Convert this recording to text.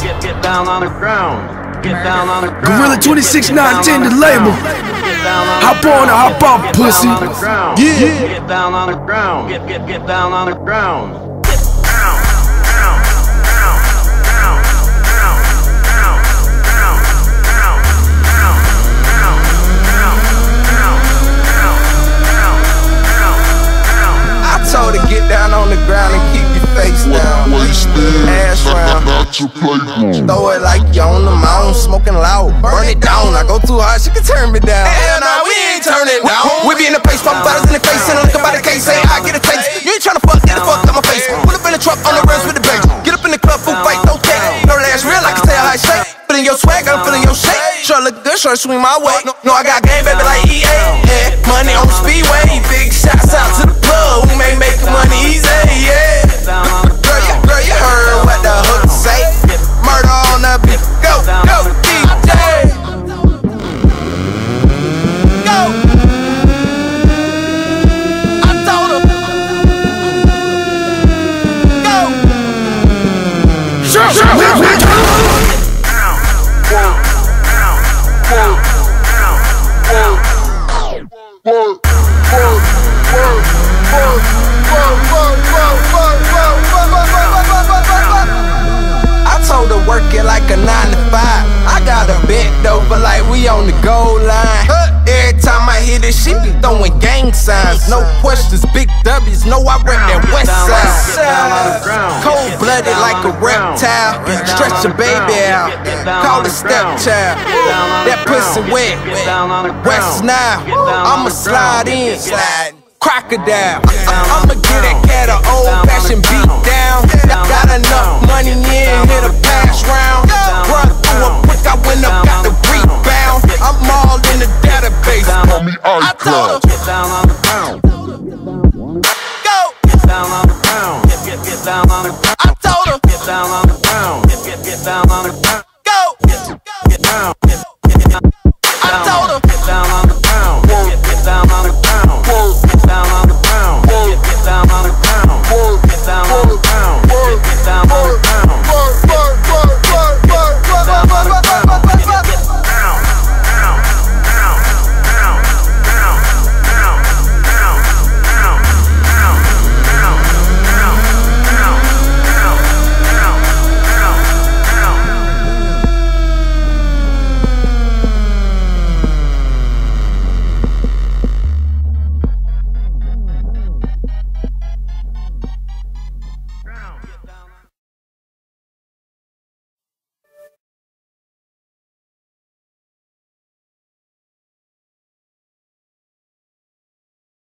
Get down on the ground. Get down on the ground. Gorilla 26910 the label. Hop on or hop off, pussy. Yeah. Get down on the ground. Get down on the ground. Throw it like you on the mound, smoking loud, burn it down. I go too hard, she can turn me down. Hell nah, we ain't turning down. We be in the place, fuck bottles in the face, and I'm looking by the case, say I get a taste. You ain't tryna fuck, get the fuck out my face. Pull up in the truck on the rims with the bass. Get up in the club, food fight, no cake. No ass real, I can tell how I shake. Feeling your swag, I'm feeling your shake. Sure look good, sure swing my way. No, I got game, baby, like EA. Yeah, money on speedway, big shots out to the plug. We may make money easy, yeah. Girl, you heard what the hook say. Murder on the beat. Go, DJ. Go. I told him. Go. Work it like a 9 to 5. I got a bent over like we on the goal line. Every time I hit it, she be throwing gang signs. No questions, big W's. No, I rep that west side. Cold blooded like a reptile. Stretch your baby out. Call the stepchild. That pussy wet. West now. I'ma slide in. Crocodile. I'ma get that cat an old fashioned beat down. Got enough money